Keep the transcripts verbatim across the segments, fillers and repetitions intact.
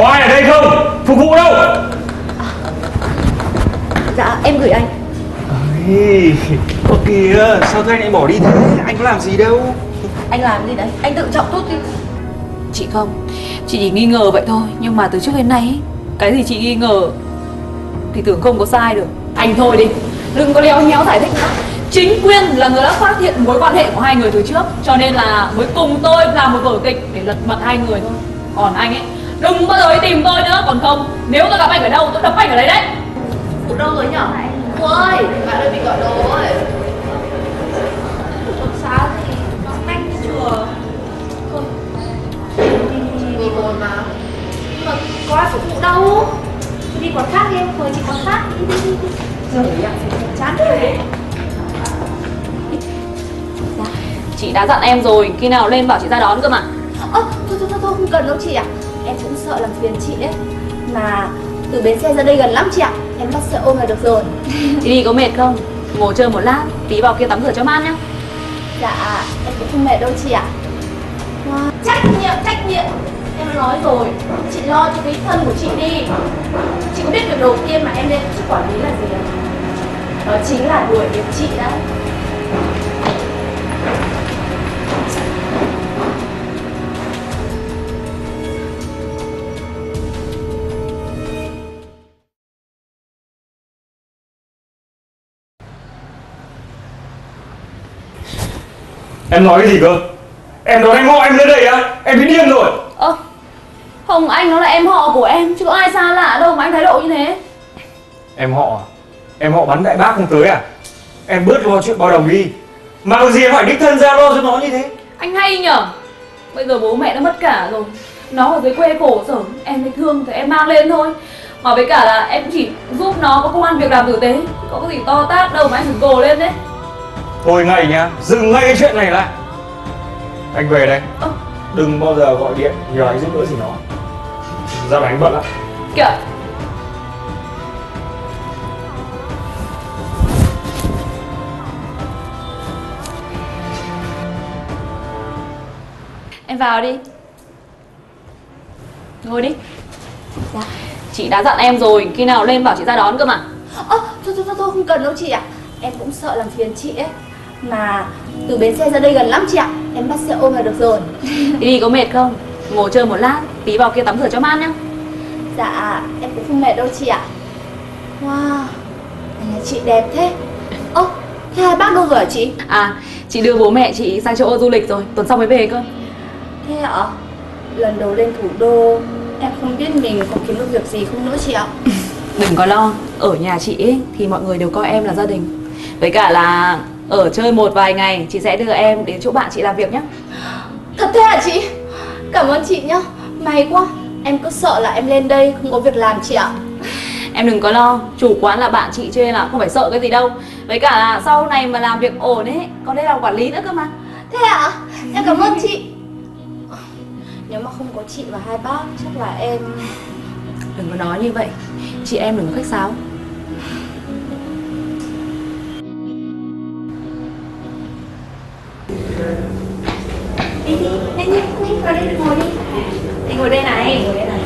Có ai ở đây không? Phục vụ đâu? Dạ em gửi anh. Ôi, có kìa, sao thế anh lại bỏ đi thế? Anh có làm gì đâu. Anh làm gì đấy? Anh tự trọng tốt đi. Chị không, chị chỉ nghi ngờ vậy thôi. Nhưng mà từ trước đến nay cái gì chị nghi ngờ thì tưởng không có sai được. Anh thôi đi, đừng có léo nhéo giải thích nữa. Chính Quyên là người đã phát hiện mối quan hệ của hai người từ trước, cho nên là mới cùng tôi làm một vở kịch để lật mặt hai người thôi. Còn anh ấy, đừng bao giờ tìm tôi nữa. Còn không, nếu tôi gặp anh ở đâu, tôi đập anh ở đấy đấy. Ủa đâu rồi nhỏ này? Cô ơi, bạn ơi bị gọi đồ rồi. Trong sáng thì nó tanh chùa. Thôi, đi buồn mà. Nhưng mà có ai phục vụ đâu? Đi quán khác đi em, mời chị quán khác. Đi đi đi. Rồi, chán thế. Chị đã dặn em rồi, khi nào lên bảo chị ra đón cơ mà. Ơ, thôi thôi thôi, không cần đâu chị ạ. Em cũng sợ làm phiền chị đấy. Mà từ bến xe ra đây gần lắm chị ạ. Em bắt xe ôm là được rồi. Chị đi có mệt không? Ngồi chơi một lát, tí vào kia tắm rửa cho mát nhá. Dạ, em cũng không mệt đâu chị ạ. Wow. Trách nhiệm, trách nhiệm. Em nói rồi, chị lo cho cái thân của chị đi. Chị có biết việc đầu tiên mà em lên chức quản lý là gì không? Đó chính là đuổi việc chị đấy. Em nói cái gì cơ? Em nói anh họ em lên đây á? Em bị điên rồi. Ơ, Hồng Anh nó là em họ của em chứ có ai xa lạ đâu mà anh thái độ như thế. Em họ à? Em họ bắn đại bác không tới à? Em bớt lo chuyện bao đồng đi. Mà có gì em phải đích thân ra lo cho nó như thế. Anh hay nhở? Bây giờ bố mẹ nó mất cả rồi. Nó ở dưới quê cổ sở, em thấy thương thì em mang lên thôi. Mà với cả là em chỉ giúp nó có công ăn việc làm tử tế. Có cái gì to tát đâu mà anh phải gồ lên đấy. Thôi ngay nhá, dừng ngay cái chuyện này lại. Anh về đây. Ờ. Đừng bao giờ gọi điện nhờ anh giúp đỡ gì nó. Ra là anh bận ạ. Kìa. Em vào đi. Ngồi đi. Dạ. Chị đã dặn em rồi, khi nào lên bảo chị ra đón cơ mà. Ơ, à, thôi thôi thôi, không cần đâu chị ạ. Em cũng sợ làm phiền chị ấy. Mà từ bến xe ra đây gần lắm chị ạ. Em bắt xe ôm là được rồi. Đi có mệt không? Ngồi chơi một lát, tí vào kia tắm rửa cho mát nhá. Dạ, em cũng không mệt đâu chị ạ. Wow, nhà chị đẹp thế. Ơ, thế hai bác đâu rồi hả chị? À, chị đưa bố mẹ chị sang châu Âu du lịch rồi. Tuần sau mới về cơ. Thế ạ? Lần đầu lên thủ đô, em không biết mình có kiếm được việc gì không nữa chị ạ. Đừng có lo, ở nhà chị ấy, thì mọi người đều coi em là gia đình. Với cả là ở chơi một vài ngày, chị sẽ đưa em đến chỗ bạn chị làm việc nhé. Thật thế hả chị? Cảm ơn chị nhá, may quá. Em cứ sợ là em lên đây không có việc làm chị ạ. Em đừng có lo, chủ quán là bạn chị cho nên là không phải sợ cái gì đâu. Với cả là sau này mà làm việc ổn ấy, còn đây là quản lý nữa cơ mà. Thế ạ? Em cảm ơn chị. Nếu mà không có chị và hai bác, chắc là em... Đừng có nói như vậy, chị em đừng có khách sáo. Đi đi, đi đi, vào đây ngồi đi. Đi ngồi đây này, ngồi đây này.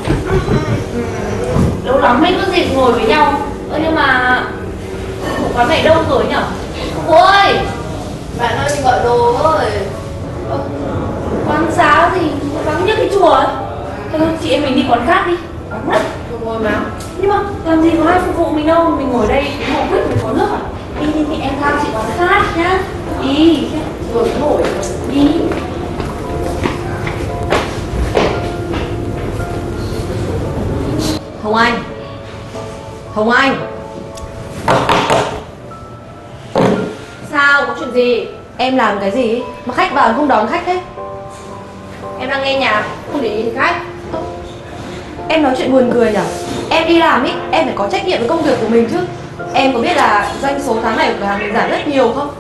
Lâu lắm mới có dịp ngồi với nhau. Ơ nhưng mà của quán này đâu rồi nhở? Cô ơi, bạn ơi gọi đồ ơi. Quán giáo gì, vắng như cái chùa ấy. Thôi chị em mình đi quán khác đi. Vắng lắm. Ngồi mà. Nhưng mà làm gì có ai phục vụ mình đâu, mình ngồi đây ngồi quýt mình có nước à? Đi đi đi em tham chị quán khác nhá. Đi, rồi ngồi đi. Hồng Anh, Hồng Anh, sao có chuyện gì? Em làm cái gì mà khách vào không đón khách thế? Em đang nghe nhạc, không để ý đến khách. Em nói chuyện buồn cười nhỉ? Em đi làm ý, em phải có trách nhiệm với công việc của mình chứ. Em có biết là doanh số tháng này của cửa hàng mình giảm rất nhiều không?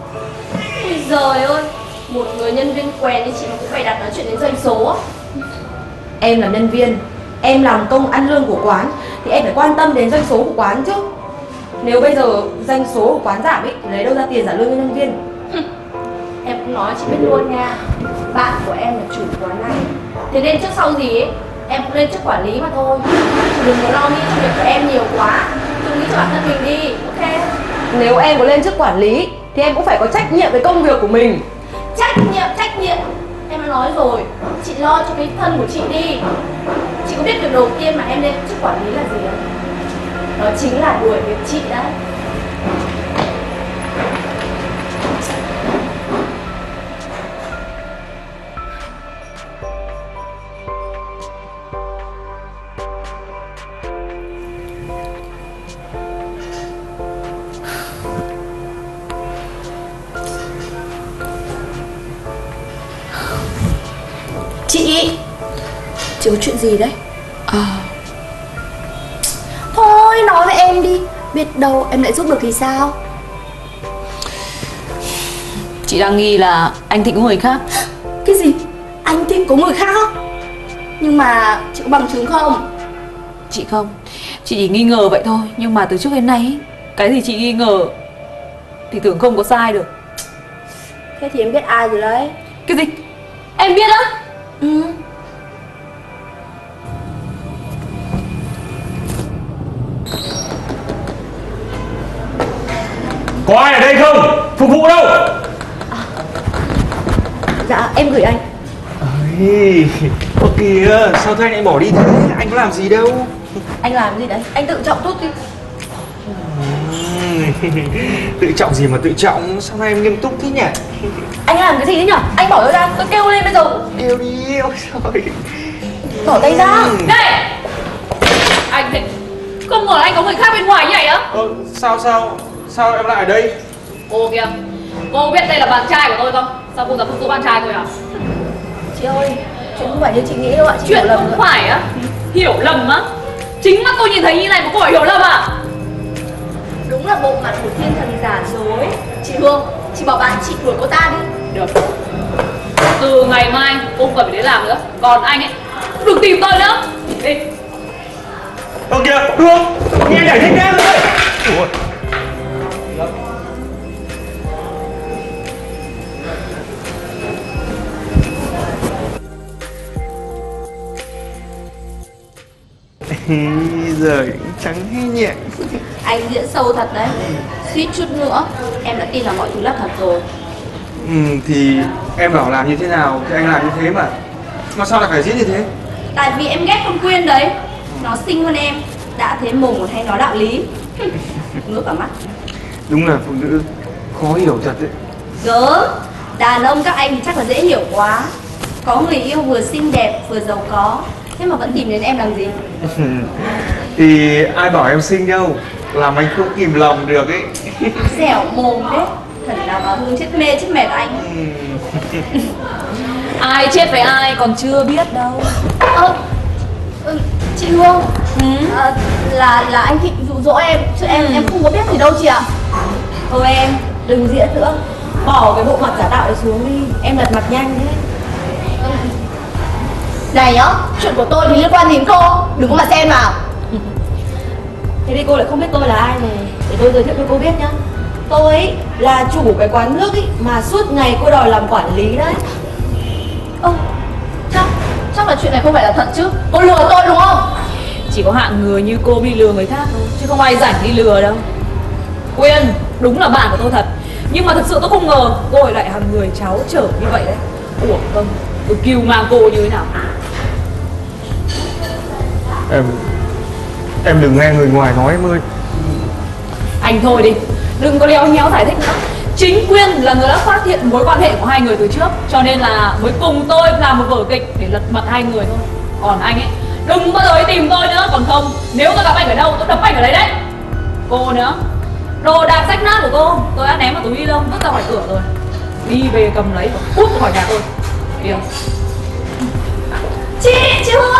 Ôi giời ơi, một người nhân viên quen như chị mà cũng phải đặt nói chuyện đến doanh số. Em là nhân viên, em làm công ăn lương của quán thì em phải quan tâm đến doanh số của quán chứ. Nếu bây giờ doanh số của quán giảm ý, thì lấy đâu ra tiền trả lương cho nhân viên? Em cũng nói chị biết luôn nha, bạn của em là chủ quán này, thế nên trước sau gì ấy em cũng lên chức quản lý mà thôi. Đừng có lo nghĩ cho việc của em nhiều quá, đừng nghĩ cho bản thân mình đi, ok? Nếu em có lên chức quản lý thì em cũng phải có trách nhiệm với công việc của mình. Trách nhiệm, trách nhiệm. Em đã nói rồi, chị lo cho cái thân của chị đi. Chị có biết việc đầu tiên mà em lên chức quản lý là gì không? Đó chính là đuổi việc chị đấy. Chị, chị có chuyện gì đấy? À, thôi nói với em đi, biết đâu em lại giúp được thì sao? Chị đang nghi là anh Thịnh có người khác. Cái gì? Anh Thịnh có người khác? Nhưng mà chị có bằng chứng không? Chị không, chị chỉ nghi ngờ vậy thôi. Nhưng mà từ trước đến nay, cái gì chị nghi ngờ thì tưởng không có sai được. Thế thì em biết ai rồi đấy. Cái gì? Em biết á? Ừ. Có ai ở đây không? Phục vụ đâu? À, dạ em gửi anh. Ôi, có kìa, sao thế anh lại bỏ đi thế? Anh có làm gì đâu. Anh làm gì đấy? Anh tự trọng chút đi. Tự trọng gì mà tự trọng, sao nay em nghiêm túc thế nhỉ? Anh làm cái gì thế nhỉ? Anh bỏ tôi ra, tôi kêu lên bây giờ. Kêu đi, ôi trời. Bỏ tay ra. Này, anh thì không ngờ là anh có người khác bên ngoài như vậy á. Ờ, sao sao, sao em lại ở đây? Cô kìa, cô biết đây là bạn trai của tôi không? Sao cô dám không có bạn trai tôi à? Chị ơi, chuyện không phải như chị nghĩ đâu ạ. Chị chuyện không rồi. Phải á, hiểu lầm á. Chính mắt tôi nhìn thấy như này mà cô phải hiểu lầm à? Đúng là bộ mặt của thiên thần giả dối. Chị Hương, chị bảo bạn chị đuổi cô ta đi. Được. Từ ngày mai cô không cần phải đến làm nữa. Còn anh ấy, đừng tìm tôi nữa. Đi. Ơ kìa, Hương, nghe anh giải thích ra rồi. Ủa. Giời, trắng hay nhẹ. Anh diễn sâu thật đấy. Suýt chút nữa em đã tin là mọi thứ là thật rồi. Ừ, thì em bảo làm như thế nào thì anh làm như thế mà. Mà sao lại phải diễn như thế? Tại vì em ghét con Quyên đấy. Nó xinh hơn em, đã thế mồm còn hay nói đạo lý. Ngứa cả mắt. Đúng là phụ nữ khó hiểu thật đấy. Gớ, đàn ông các anh thì chắc là dễ hiểu quá. Có người yêu vừa xinh đẹp vừa giàu có, thế mà vẫn tìm đến em làm gì? Thì ai bảo em xinh đâu, làm anh không kìm lòng được ấy. Dẻo mồm đấy, thật là bà Hương chết mê chết mệt anh. Ai chết với ai còn chưa biết đâu. Ơ, à, chị Hương, ừ? à, là là anh Thịnh dụ dỗ em, chứ em ừ. em không có biết gì đâu chị ạ. Thôi em, đừng diễn nữa, bỏ cái bộ mặt giả tạo này xuống đi, em lật mặt nhanh đấy. Này nhá, chuyện của tôi thì liên quan đến cô, đừng có mà xem vào. Thế thì cô lại không biết tôi là ai này. Để tôi giới thiệu cho cô biết nhá. Tôi ấy là chủ cái quán nước ý, mà suốt ngày cô đòi làm quản lý đấy. Ơ, chắc, chắc là chuyện này không phải là thật chứ? Cô lừa tôi đúng không? Chỉ có hạng người như cô đi lừa người khác thôi, chứ không ai rảnh đi lừa đâu. Quyên, đúng là bạn của tôi thật. Nhưng mà thực sự tôi không ngờ cô ấy lại hàng người cháu trở như vậy đấy. Ủa không, tôi kêu ngang cô như thế nào? Em... em đừng nghe người ngoài nói em ơi. Anh thôi đi, đừng có léo nhéo giải thích nữa. Chính Quyên là người đã phát hiện mối quan hệ của hai người từ trước, cho nên là mới cùng tôi làm một vở kịch để lật mặt hai người thôi. Còn anh ấy, đừng bao giờ tìm tôi nữa. Còn không, nếu tôi gặp anh ở đâu, tôi đập anh ở đấy đấy. Cô nữa, đồ đạc rách nát của cô, tôi đã ném vào túi ni lông, vứt ra khỏi cửa rồi. Đi về cầm lấy và cút khỏi nhà tôi. Điều. Chị, chị Hương